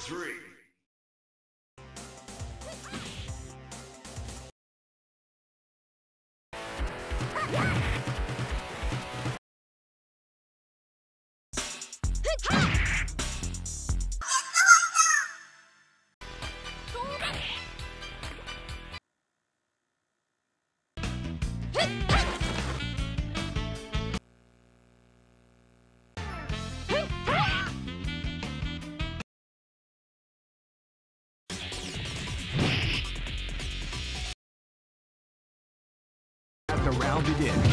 three. The round begins.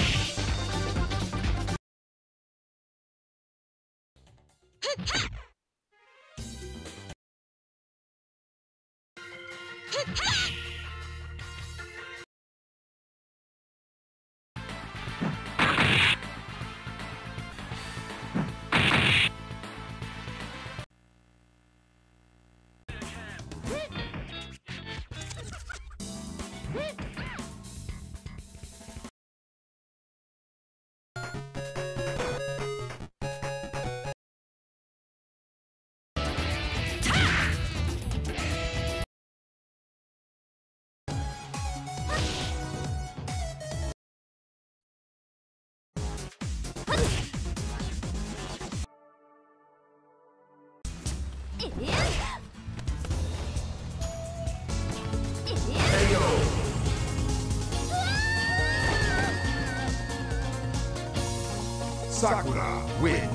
Sakura wins.